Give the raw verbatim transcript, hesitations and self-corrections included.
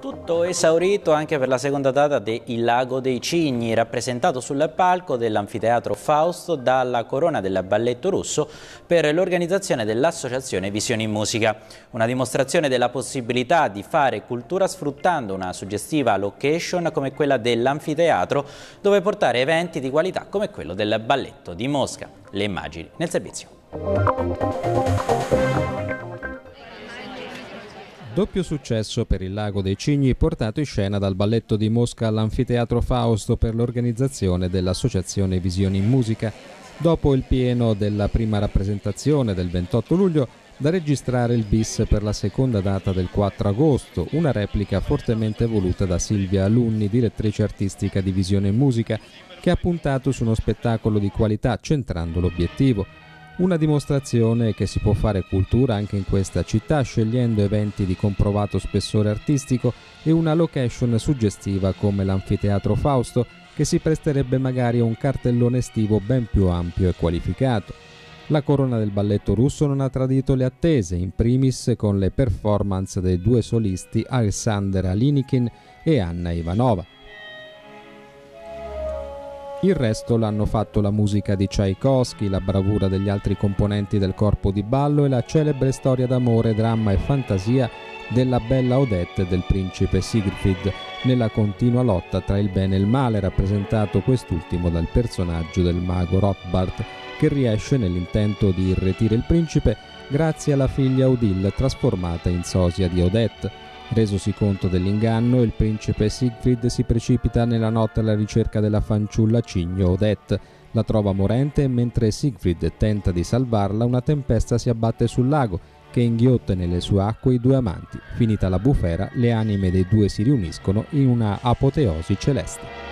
Tutto esaurito anche per la seconda data di Il Lago dei Cigni, rappresentato sul palco dell'anfiteatro Fausto dalla Corona del Balletto Russo per l'organizzazione dell'Associazione Visioni in Musica. Una dimostrazione della possibilità di fare cultura sfruttando una suggestiva location come quella dell'anfiteatro, dove portare eventi di qualità come quello del Balletto di Mosca. Le immagini nel servizio. Doppio successo per il Lago dei Cigni, portato in scena dal Balletto di Mosca all'Anfiteatro Fausto per l'organizzazione dell'Associazione Visioni in Musica. Dopo il pieno della prima rappresentazione del ventotto luglio, da registrare il bis per la seconda data del quattro agosto, una replica fortemente voluta da Silvia Alunni, direttrice artistica di Visione in Musica, che ha puntato su uno spettacolo di qualità centrando l'obiettivo. Una dimostrazione che si può fare cultura anche in questa città, scegliendo eventi di comprovato spessore artistico e una location suggestiva come l'Anfiteatro Fausto, che si presterebbe magari a un cartellone estivo ben più ampio e qualificato. La Corona del Balletto Russo non ha tradito le attese, in primis con le performance dei due solisti Alexander Alinikin e Anna Ivanova. Il resto l'hanno fatto la musica di Tchaikovsky, la bravura degli altri componenti del corpo di ballo e la celebre storia d'amore, dramma e fantasia della bella Odette e del principe Siegfried, nella continua lotta tra il bene e il male, rappresentato quest'ultimo dal personaggio del mago Rothbard, che riesce nell'intento di irretire il principe grazie alla figlia Odile trasformata in sosia di Odette. Resosi conto dell'inganno, il principe Siegfried si precipita nella notte alla ricerca della fanciulla cigno Odette. La trova morente e mentre Siegfried tenta di salvarla, una tempesta si abbatte sul lago che inghiotte nelle sue acque i due amanti. Finita la bufera, le anime dei due si riuniscono in una apoteosi celeste.